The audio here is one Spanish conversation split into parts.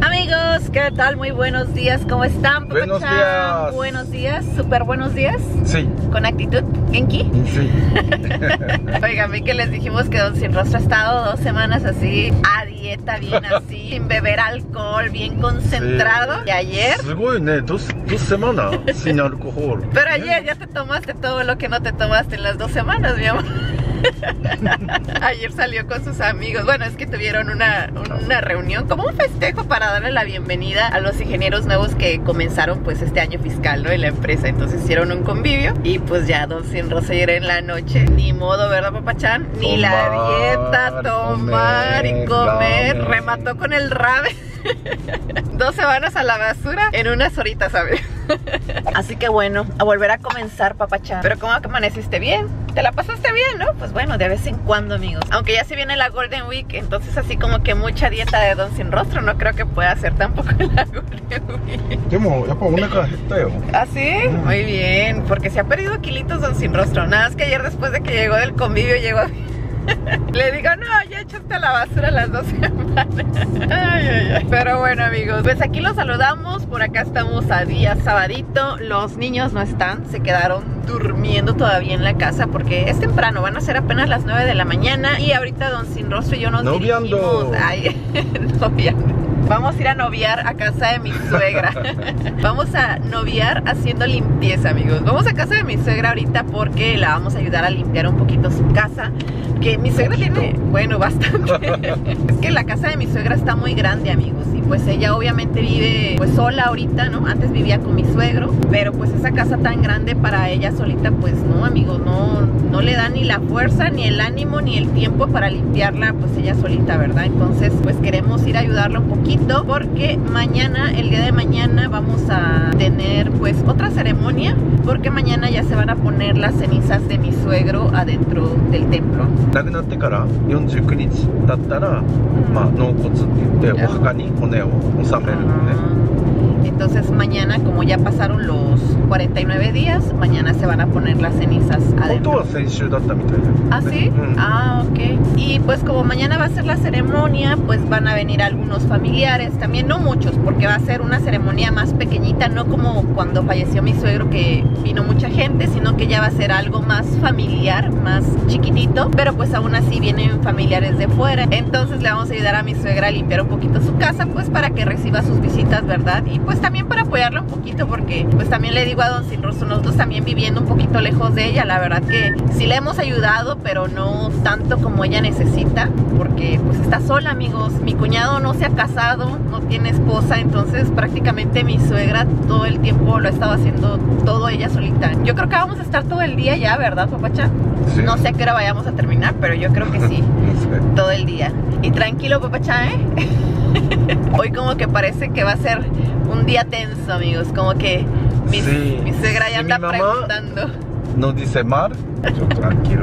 Amigos, ¿qué tal? Muy buenos días, ¿cómo están? Buenos días. Buenos días, súper buenos días. Sí. Con actitud, Genki. Sí. Oigan, vi que les dijimos que Don Sin Rostro ha estado 2 semanas así, a dieta, bien así, sin beber alcohol, bien concentrado. Sí. Y ayer... dos semanas sin alcohol. Pero ayer ya te tomaste todo lo que no te tomaste en las 2 semanas, mi amor. Ayer salió con sus amigos. Bueno, es que tuvieron una reunión, como un festejo para darle la bienvenida a los ingenieros nuevos que comenzaron pues este año fiscal, ¿no? En la empresa. Entonces hicieron un convivio y pues ya Don Sin Rostro en la noche. Ni modo, ¿verdad, papachán? Ni la dieta, tomar y comer. Remató con el ramen. 2 semanas a la basura en unas horitas, ¿sabes? Así que bueno, a volver a comenzar, papachán. Pero como que amaneciste bien, te la pasaste bien, ¿no? Pues bueno, de vez en cuando, amigos. Aunque ya se viene la Golden Week, entonces así como que mucha dieta de Don Sin Rostro no creo que pueda hacer tampoco la Golden Week. ¿Ah, sí? Muy bien, porque se ha perdido kilitos Don Sin Rostro. Nada más que ayer después de que llegó del convivio, llegó a... Le digo, no, ya echaste a la basura las 2 semanas. Ay, ay, ay. Pero bueno, amigos, pues aquí los saludamos. Por acá estamos a día sabadito. Los niños no están, se quedaron durmiendo todavía en la casa porque es temprano, van a ser apenas las 9 de la mañana. Y ahorita Don Sin Rostro y yo nos dirigimos. Ay, noviando. Vamos a ir a noviar a casa de mi suegra. Vamos a noviar haciendo limpieza, amigos. Vamos a casa de mi suegra ahorita porque la vamos a ayudar a limpiar un poquito su casa. Que mi suegra tiene, bueno, bastante. Es que la casa de mi suegra está muy grande, amigos. Y pues ella obviamente vive pues sola ahorita, ¿no? Antes vivía con mi suegro. Pero pues esa casa tan grande para ella solita, pues no, amigos. No le da ni la fuerza, ni el ánimo, ni el tiempo para limpiarla, pues ella solita, ¿verdad? Entonces pues queremos ir a ayudarla un poquito. Porque mañana, el día de mañana, vamos a tener pues otra ceremonia. Porque mañana ya se van a poner las cenizas de mi suegro adentro del templo. Entonces mañana, como ya pasaron los 49 días, mañana se van a poner las cenizas adentro. ¿Ah, sí? Ah, ok. Y pues como mañana va a ser la ceremonia, pues van a venir algunos familiares, también no muchos, porque va a ser una ceremonia más pequeñita, no como cuando falleció mi suegro que vino mucha gente, sino que ya va a ser algo más familiar, más chiquitito, pero pues aún así vienen familiares de fuera. Entonces le vamos a ayudar a mi suegra a limpiar un poquito su casa, pues para que reciba sus visitas, ¿verdad? Y pues también para apoyarla un poquito, porque pues también le digo a Don Sin Rostro, nosotros también viviendo un poquito lejos de ella, la verdad que sí le hemos ayudado, pero no tanto como ella necesita, porque pues está sola, amigos. Mi cuñado no se ha casado, no tiene esposa, entonces prácticamente mi suegra todo el tiempo lo ha estado haciendo todo ella solita. Yo creo que vamos a estar todo el día ya, ¿verdad, papachán? Sí. No sé a qué hora vayamos a terminar, pero yo creo que sí, todo el día. Y tranquilo, papachán, ¿eh? Hoy como que parece que va a ser un día tenso, amigos, como que mi suegra ya anda preguntando. No dice mal, yo tranquilo.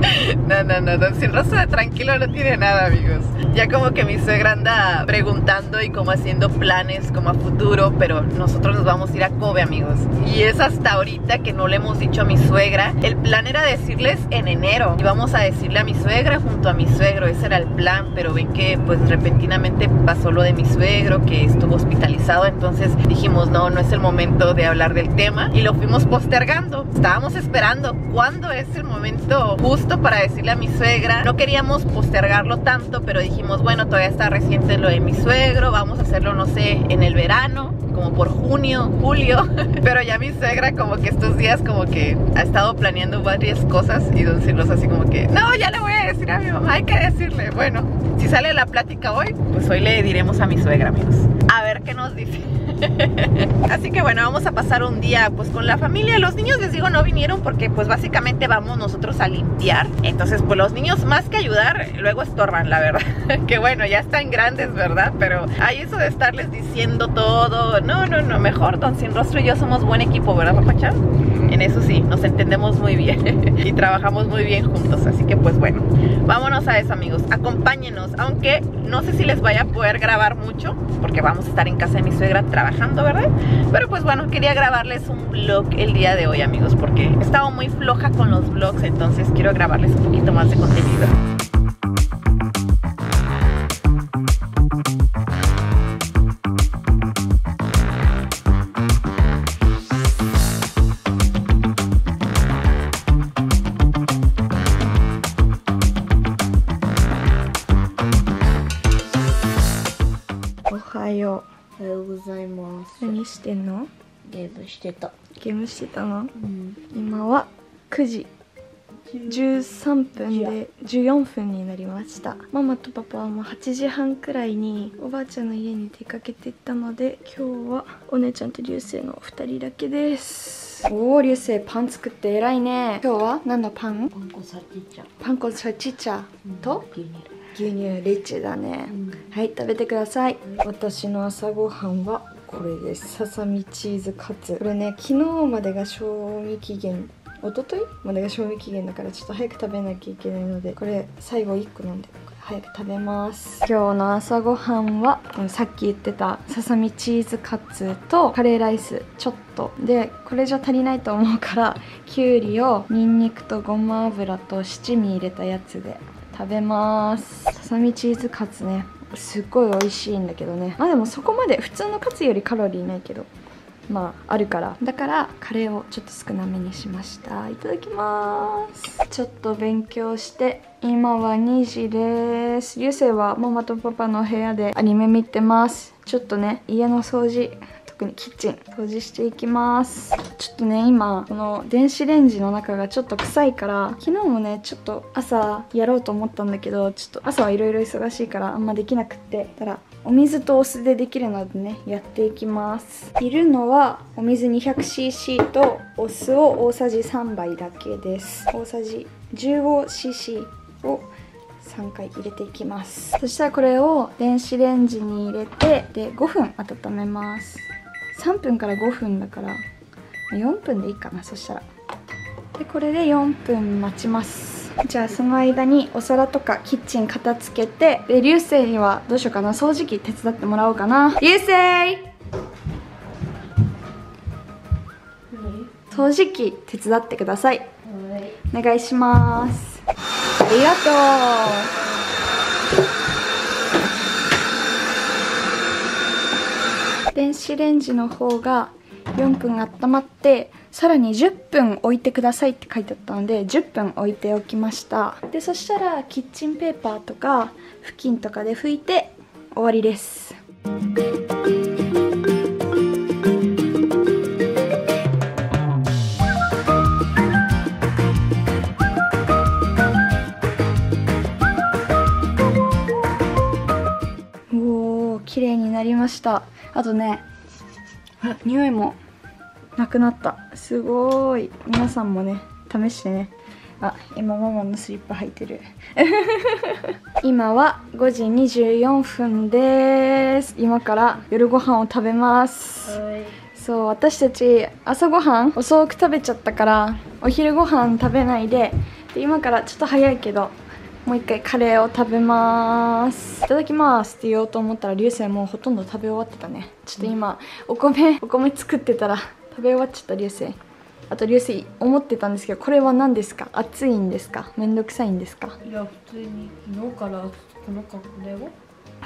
No, Don Sin Rostro de tranquilo no tiene nada, amigos. Ya como que mi suegra anda preguntando y como haciendo planes como a futuro, pero nosotros nos vamos a ir a Kobe, amigos. Y es hasta ahorita que no le hemos dicho a mi suegra. El plan era decirles en enero. Y vamos a decirle a mi suegra junto a mi suegro, ese era el plan, pero ven que pues repentinamente pasó lo de mi suegro que estuvo hospitalizado, entonces dijimos no es el momento de hablar del tema y lo fuimos postergando. Estábamos esperando cuándo es el momento justo para decirle a mi suegra. No queríamos postergarlo tanto, pero dijimos, bueno, todavía está reciente lo de mi suegro, vamos a hacerlo, no sé, en el verano, como por junio, julio. Pero ya mi suegra como que estos días como que ha estado planeando varias cosas y Don Sin Rostro así como que, no, ya le voy a decir a mi mamá, hay que decirle. Bueno, si sale la plática hoy, pues hoy le diremos a mi suegra, amigos. A ver qué nos dice. Así que bueno, vamos a pasar un día pues con la familia. Los niños, les digo, no vinieron porque pues básicamente vamos nosotros a limpiar. Entonces pues los niños más que ayudar luego estorban, la verdad. Que bueno, ya están grandes, ¿verdad? Pero hay eso de estarles diciendo todo. No, mejor Don Sin Rostro y yo somos buen equipo, ¿verdad, papachán? En eso sí, nos entendemos muy bien y trabajamos muy bien juntos. Así que pues bueno, vámonos a eso, amigos. Acompáñenos, aunque no sé si les vaya a poder grabar mucho porque vamos a estar en casa de mi suegra trabajando, ¿verdad? Pero pues bueno, quería grabarles un vlog el día de hoy, amigos, porque he estado muy floja con los vlogs, entonces quiero grabarles un poquito más de contenido. よう。おはようございます。何してんの？ゲームしてた。ゲームしてたの？うん、今は9時13分で14分になりました。ママとパパはもう8時半くらいにおばあちゃんの家に出かけていったので、今日はお姉ちゃんと流星の2人だけです。おお、流星パン作って偉いね。今日は何のパン？パン粉サチチャ。パン粉サチチャと牛乳。牛乳リッチだね。はい、食べてください。私の朝ごはんはこれです。ささみチーズカツ。これね、昨日までが賞味期限。一昨日までが賞味期限だからちょっと早く食べなきゃいけないので、これ最後1個飲んで早く食べます。今日の朝ごはんはさっき言ってたささみチーズカツとカレーライスちょっとで、これじゃ足りないと思うからきゅうりをニンニクとごま油と七味入れたやつで食べます。ささみチーズカツね、すっごい美味しいんだけどね。まあでもそこまで普通のカツよりカロリーないけど、まああるからだからカレーをちょっと少なめにしました。いただきます。ちょっと勉強して、今は2時です。流星はママとパパの部屋でアニメ見てます。ちょっとね、家の掃除、特にキッチン掃除していきます。ちょっとね、今この電子レンジの中がちょっと臭いから、昨日もねちょっと朝やろうと思ったんだけど、ちょっと朝はいろいろ忙しいからあんまできなくってたら、お水とお酢でできるのでね、やっていきます。いるのはお水 200cc とお酢を大さじ3杯だけです。大さじ 15cc を3回入れていきます。そしたらこれを電子レンジに入れて、で5分温めます。3分から5分だから4分でいいかな。そしたらで、これで4分待ちます。じゃあその間にお皿とかキッチン片付けて、で流星にはどうしようかな、掃除機手伝ってもらおうかな。流星、掃除機手伝ってください。お願いします。ありがとう。電子レンジの方が4分温まって、さらに10分置いてくださいって書いてあったので10分置いておきました。でそしたらキッチンペーパーとか布巾とかで拭いて終わりです。おー、綺麗になりました。あとね、匂いもなくなった。すごーい。皆さんもね試してね。あ、今ママのスリッパ履いてる今は5時24分です。今から夜ご飯を食べます。そう、私たち朝ごはん遅く食べちゃったから、お昼ご飯食べないで、で今からちょっと早いけどもう一回カレーを食べまーす。いただきますって言おうと思ったら、流星もうほとんど食べ終わってたね。ちょっと今お米作ってたら食べ終わっちゃった。流星、あと流星思ってたんですけど、これは何ですか？暑いんですか？めんどくさいんですか？いや、普通に昨日からこの格好だよ。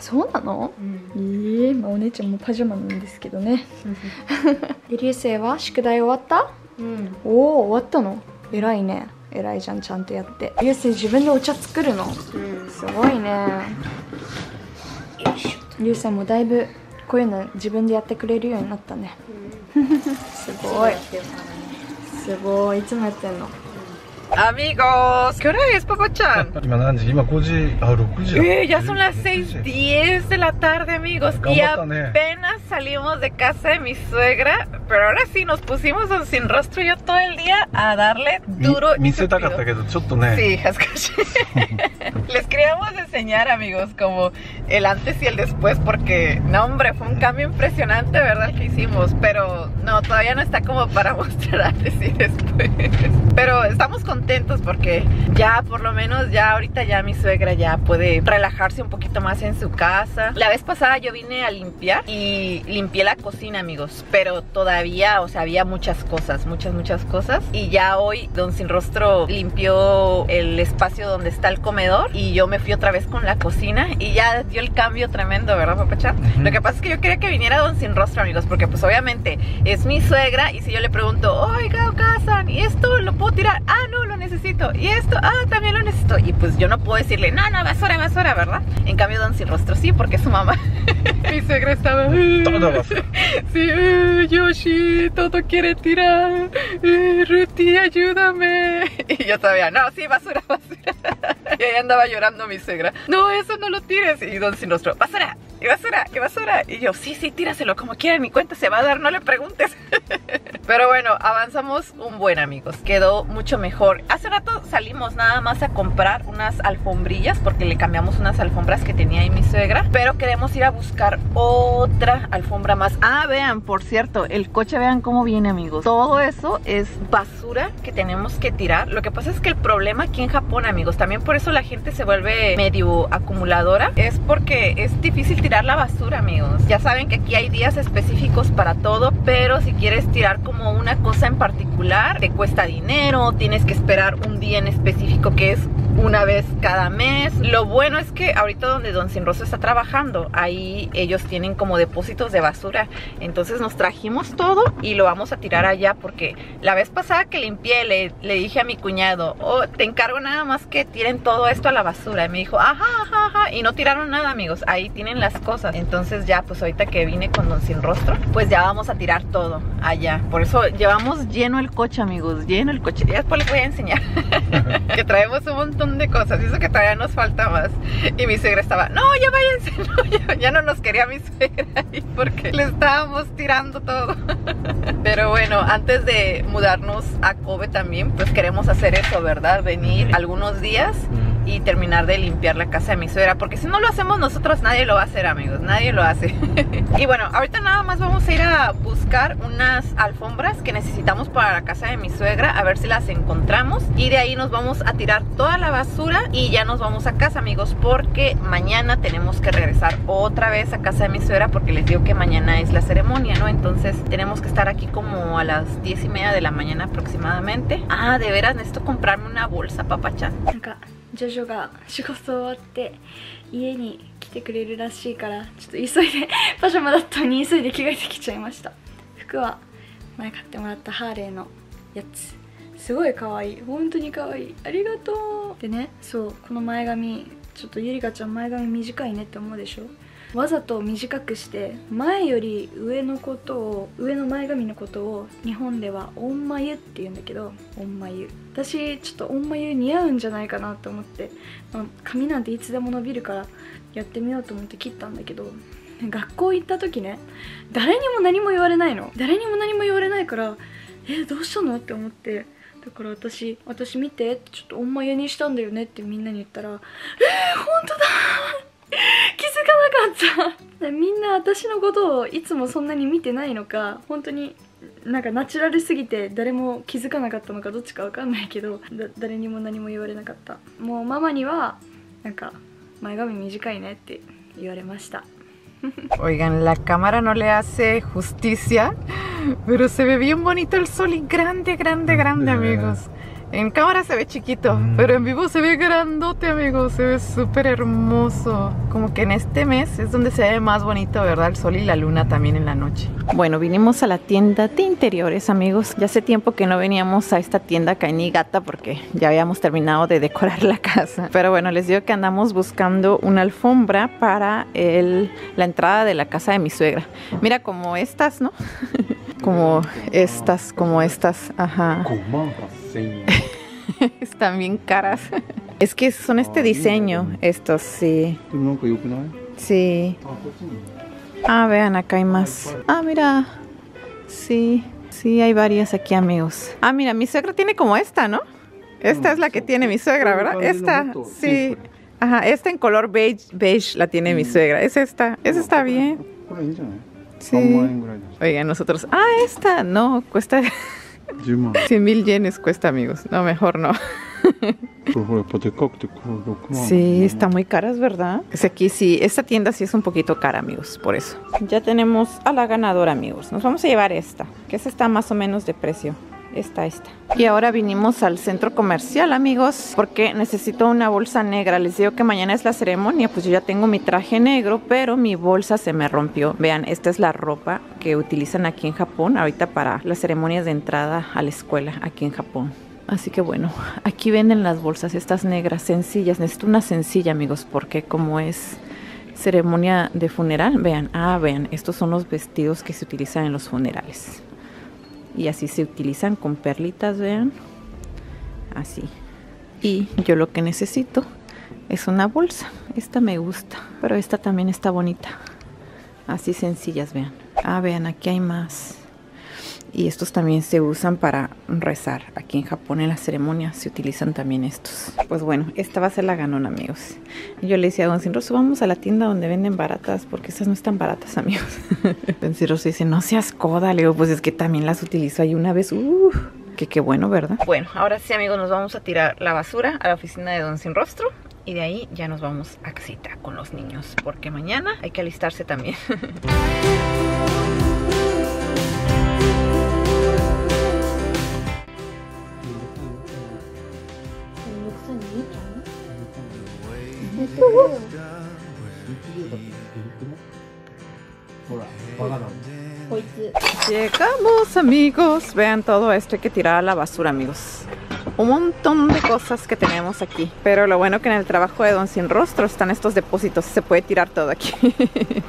そうなの？うん、まあ、お姉ちゃんもパジャマなんですけどねで流星は宿題終わった？うん、おお、終わったの？偉いね。偉いじゃん、ちゃんとやって。流星自分でお茶作るの、うん、すごいね。流星もだいぶこういうの自分でやってくれるようになったね、うん、すごいすごい。いつもやってんの？Amigos, ¿qué hora es, Paco-chan? Ahora 5 a 6 ya. Ya son las 6:10 de la tarde, amigos. Y apenas salimos de casa de mi suegra. Pero ahora sí, nos pusimos Don Sin Rostro yo todo el día a darle duro y tupido. Sí, les queríamos enseñar, amigos, como el antes y el después. Porque, no hombre, fue un cambio impresionante, ¿verdad? Que hicimos. Pero no, todavía no está como para mostrar antes y después. Pero estamos contentos. Porque ya por lo menos ya ahorita ya mi suegra ya puede relajarse un poquito más en su casa. La vez pasada yo vine a limpiar y limpié la cocina, amigos, pero todavía, o sea, había muchas cosas, muchas cosas. Y ya hoy Don Sin Rostro limpió el espacio donde está el comedor y yo me fui otra vez con la cocina y ya dio el cambio tremendo, ¿verdad, papachá? Lo que pasa es que yo quería que viniera Don Sin Rostro, amigos, porque pues obviamente es mi suegra y si yo le pregunto, oiga, Okazan, ¿y esto lo puedo tirar? Ah, no, lo necesito. Y esto, ah, también lo necesito. Y pues yo no puedo decirle, no, basura, ¿verdad? En cambio, Don Sin Rostro, sí, porque es su mamá. Mi suegra estaba... Todos. Sí, Yoshi, todo quiere tirar. Ruti, ayúdame. Y yo todavía, no, sí, basura, basura. Y ahí andaba llorando mi suegra. No, eso no lo tires. Y Don Sin Rostro, basura, y basura, y basura. Y yo, sí, sí, tíraselo como quieran, mi cuenta se va a dar, no le preguntes. Pero bueno, avanzamos un buen, amigos. Quedó mucho mejor. Hace rato salimos nada más a comprar unas alfombrillas, porque le cambiamos unas alfombras que tenía ahí mi suegra, pero queremos ir a buscar otra alfombra más. Ah, vean, por cierto, el coche, vean cómo viene, amigos. Todo eso es basura que tenemos que tirar. Lo que pasa es que el problema aquí en Japón, amigos, también por eso la gente se vuelve medio acumuladora, es porque es difícil tirar la basura, amigos. Ya saben que aquí hay días específicos para todo, pero si quieres tirar como una cosa en particular, te cuesta dinero, tienes que esperar un día en específico, que es una vez cada mes. Lo bueno es que ahorita donde Don Sin Rostro está trabajando, ahí ellos tienen como depósitos de basura. Entonces nos trajimos todo y lo vamos a tirar allá, porque la vez pasada que limpié le dije a mi cuñado, oh, te encargo nada más que tiren todo esto a la basura. Y me dijo, ajá, ajá, ajá. Y no tiraron nada, amigos. Ahí tienen las cosas. Entonces ya, pues ahorita que vine con Don Sin Rostro, pues ya vamos a tirar todo allá. Por eso llevamos lleno el coche, amigos. Lleno el coche. Ya después les voy a enseñar que traemos un montón de cosas, y eso que todavía nos falta más. Y mi suegra estaba, no, ya váyanse, no, ya no nos quería mi suegra ahí porque le estábamos tirando todo. Pero bueno, antes de mudarnos a Kobe también, pues queremos hacer eso, ¿verdad? Venir algunos días y terminar de limpiar la casa de mi suegra, porque si no lo hacemos nosotros, nadie lo va a hacer, amigos, nadie lo hace. Y bueno, ahorita nada más vamos a ir a buscar unas alfombras que necesitamos para la casa de mi suegra, a ver si las encontramos, y de ahí nos vamos a tirar toda la basura y ya nos vamos a casa, amigos, porque mañana tenemos que regresar otra vez a casa de mi suegra, porque les digo que mañana es la ceremonia, ¿no? Entonces tenemos que estar aquí como a las 10:30 de la mañana aproximadamente. Ah, de veras, necesito comprarme una bolsa, papachán. Acá. ジョジョが仕事終わって家に来てくれるらしいから、ちょっと急いでパジャマだったのに急いで着替えてきちゃいました。服は前買ってもらったハーレーのやつ。すごい可愛い。本当に可愛い。ありがとう。でね、そうこの前髪ちょっとゆりかちゃん前髪短いねって思うでしょ。わざと短くして前より上のことを上の前髪のことを日本ではおんまゆって言うんだけど、おんまゆ。私ちょっとおんまゆ似合うんじゃないかなと思って、髪なんていつでも伸びるからやってみようと思って切ったんだけど、学校行った時ね、誰にも何も言われないの。誰にも何も言われないから、どうしたのって思って。だから私見てちょっとおんまゆにしたんだよねってみんなに言ったら、本当だ。気づかなかったみんな私のことをいつもそんなに見てないのか、本当になんかナチュラルすぎて誰も気づかなかったのかどっちかわかんないけど、誰にも何も言われなかった。もうママにはなんか前髪短いねって言われました。Oigan, la cámara no le hace justicia, pero se ve bien bonito el sol y grande, grande, grande, amigos. En cámara se ve chiquito, pero en vivo se ve grandote, amigos. Se ve súper hermoso. Como que en este mes es donde se ve más bonito, ¿verdad? El sol y la luna también en la noche. Bueno, vinimos a la tienda de interiores, amigos. Ya hace tiempo que no veníamos a esta tienda acá en Niigata porque ya habíamos terminado de decorar la casa. Pero bueno, les digo que andamos buscando una alfombra para la entrada de la casa de mi suegra. Mira, como estas, ¿no? como estas, ajá. Están bien caras. Es que son este diseño, estos, sí. Sí. Ah, vean, acá hay más. Ah, mira. Sí, sí, hay varias aquí, amigos. Ah, mira, mi suegra tiene como esta, ¿no? Esta es la que tiene mi suegra, ¿verdad? Esta, sí. Ajá, esta en color beige la tiene mi suegra. Es esta, esa está bien. Sí. Oigan, nosotros... Ah, esta, no, cuesta... 100,000 yenes cuesta, amigos. No, mejor no. Sí, está muy caras, ¿verdad? Es aquí, sí, esta tienda sí es un poquito cara, amigos, por eso. Ya tenemos a la ganadora, amigos. Nos vamos a llevar esta, que esta está más o menos de precio. Esta. Y ahora vinimos al centro comercial, amigos, porque necesito una bolsa negra. Les digo que mañana es la ceremonia, pues yo ya tengo mi traje negro, pero mi bolsa se me rompió. Vean, esta es la ropa que utilizan aquí en Japón, ahorita para las ceremonias de entrada a la escuela aquí en Japón. Así que bueno, aquí venden las bolsas, estas negras, sencillas. Necesito una sencilla, amigos, porque como es ceremonia de funeral. Vean, vean, estos son los vestidos que se utilizan en los funerales. Y así se utilizan con perlitas, vean. Así. Y yo lo que necesito es una bolsa. Esta me gusta, pero esta también está bonita. Así sencillas, vean. Vean, aquí hay más. Y estos también se usan para rezar. Aquí en Japón en las ceremonias se utilizan también estos. Pues bueno, esta va a ser la ganona, amigos. Yo le decía a Don Sin Rostro, vamos a la tienda donde venden baratas, porque estas no están baratas, amigos. Don Sin Rostro dice, no seas coda. Le digo, pues es que también las utilizo ahí una vez. Que qué bueno, ¿verdad? Bueno, ahora sí, amigos, nos vamos a tirar la basura a la oficina de Don Sin Rostro. Y de ahí ya nos vamos a casita con los niños, porque mañana hay que alistarse también. Llegamos, amigos. Vean todo esto, hay que tirar a la basura, amigos. Un montón de cosas que tenemos aquí. Pero lo bueno que en el trabajo de Don Sin Rostro están estos depósitos. Se puede tirar todo aquí.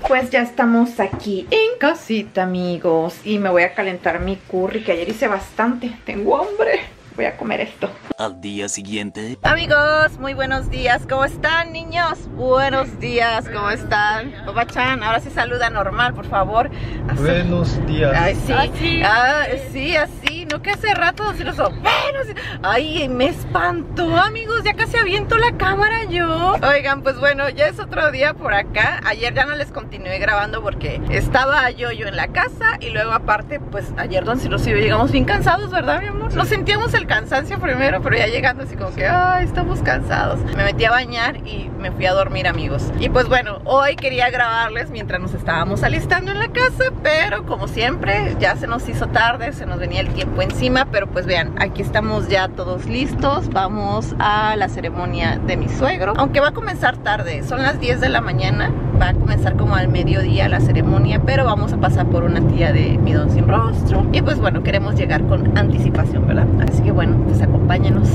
Pues ya estamos aquí en casita, amigos. Y me voy a calentar mi curry, que ayer hice bastante. Tengo hambre. Voy a comer esto. Al día siguiente. Amigos, muy buenos días. ¿Cómo están, niños? Buenos días. ¿Cómo están? Papachan, ahora sí saluda normal, por favor. Así. Buenos días. Ay, sí. Así. Sí, así. No que hace rato Don Sin Rostro. Ay, me espantó, amigos. Ya casi aviento la cámara yo. Oigan, pues bueno, ya es otro día por acá. Ayer ya no les continué grabando porque estaba yo en la casa. Y luego aparte, pues ayer Don Sin Rostro y yo llegamos bien cansados, ¿verdad, mi amor? Nos sentíamos el cansancio primero, pero ya llegando así como que, ay, estamos cansados. Me metí a bañar y me fui a dormir, amigos. Y pues bueno, hoy quería grabarles mientras nos estábamos alistando en la casa, pero como siempre, ya se nos hizo tarde, se nos venía el tiempo encima. Pero pues vean, aquí estamos ya todos listos. Vamos a la ceremonia de mi suegro, aunque va a comenzar tarde. Son las 10 de la mañana, va a comenzar como al mediodía la ceremonia, pero vamos a pasar por una tía de mi Don Sin Rostro. Y pues bueno, queremos llegar con anticipación, ¿verdad? Así que bueno, pues acompáñenos.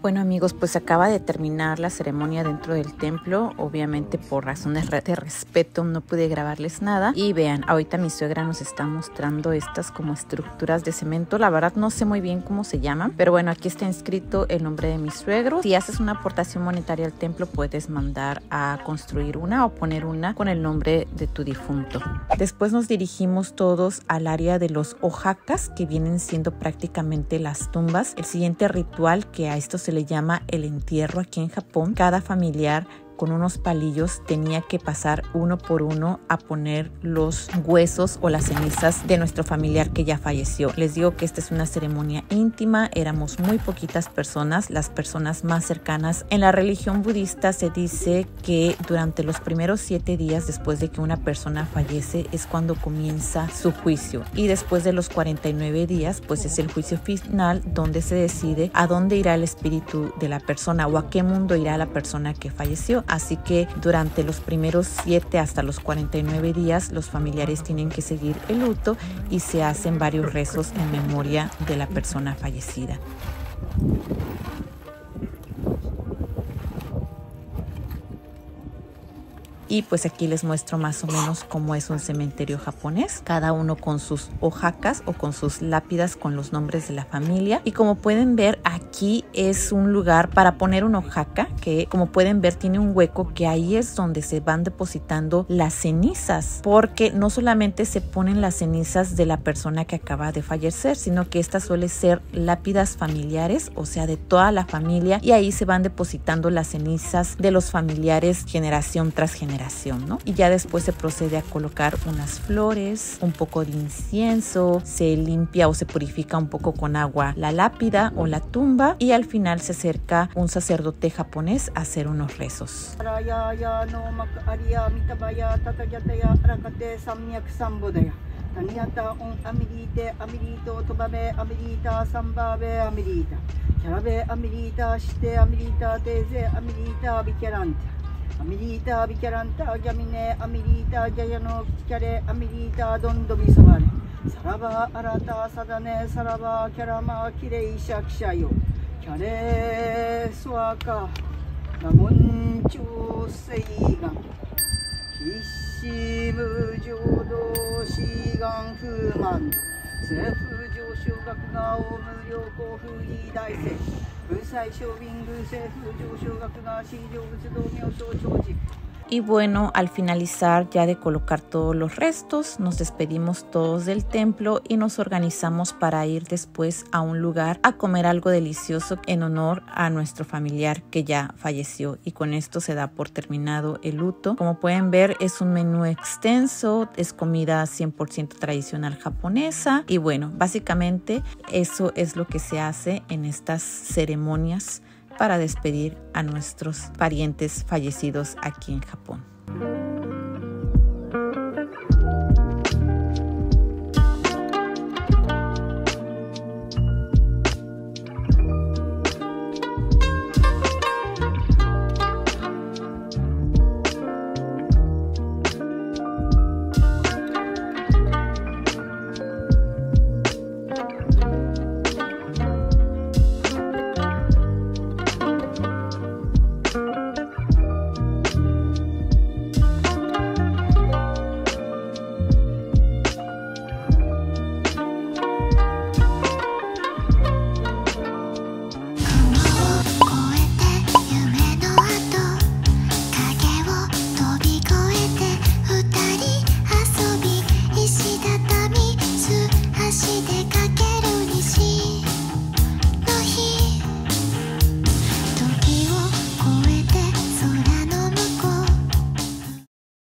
Bueno, amigos, pues acaba de terminar la ceremonia dentro del templo. Obviamente por razones de respeto no pude grabarles nada. Y vean, ahorita mi suegra nos está mostrando estas como estructuras de cemento. La verdad no sé muy bien cómo se llaman, pero bueno, aquí está inscrito el nombre de mi suegro. Si haces una aportación monetaria al templo, puedes mandar a construir una o poner una con el nombre de tu difunto. Después nos dirigimos todos al área de los ojakas, que vienen siendo prácticamente las tumbas. El siguiente ritual, que a esto se le llama el entierro aquí en Japón, cada familiar con unos palillos tenía que pasar uno por uno a poner los huesos o las cenizas de nuestro familiar que ya falleció. Les digo que esta es una ceremonia íntima, éramos muy poquitas personas, las personas más cercanas. En la religión budista se dice que durante los primeros 7 días después de que una persona fallece es cuando comienza su juicio, y después de los 49 días pues es el juicio final, donde se decide a dónde irá el espíritu de la persona o a qué mundo irá la persona que falleció. Así que durante los primeros 7 hasta los 49 días los familiares tienen que seguir el luto y se hacen varios rezos en memoria de la persona fallecida. Y pues aquí les muestro más o menos cómo es un cementerio japonés, cada uno con sus ojakas o con sus lápidas con los nombres de la familia. Y como pueden ver, aquí es un lugar para poner un ojaka, que como pueden ver tiene un hueco, que ahí es donde se van depositando las cenizas, porque no solamente se ponen las cenizas de la persona que acaba de fallecer, sino que estas suelen ser lápidas familiares, o sea de toda la familia, y ahí se van depositando las cenizas de los familiares generación tras generación. ¿No? Y ya después se procede a colocar unas flores, un poco de incienso, se limpia o se purifica un poco con agua la lápida o la tumba, y al final se acerca un sacerdote japonés a hacer unos rezos. Amirita Vicaranta Yamine Amirita Yayano Kare Amirita Dondobi Savare Saraba Arata Sadane Saraba Karama Kirei Shakshayo Kare Suaka Namun Chu Seigan 数万部、通風上昇学側オウム良好風儀大聖、文才小民偶性風上昇学側新上仏道妙正長寺。Y bueno, al finalizar ya de colocar todos los restos, nos despedimos todos del templo y nos organizamos para ir después a un lugar a comer algo delicioso en honor a nuestro familiar que ya falleció. Y con esto se da por terminado el luto. Como pueden ver, es un menú extenso, es comida 100% tradicional japonesa. Y bueno, básicamente eso es lo que se hace en estas ceremonias para despedir a nuestros parientes fallecidos aquí en Japón.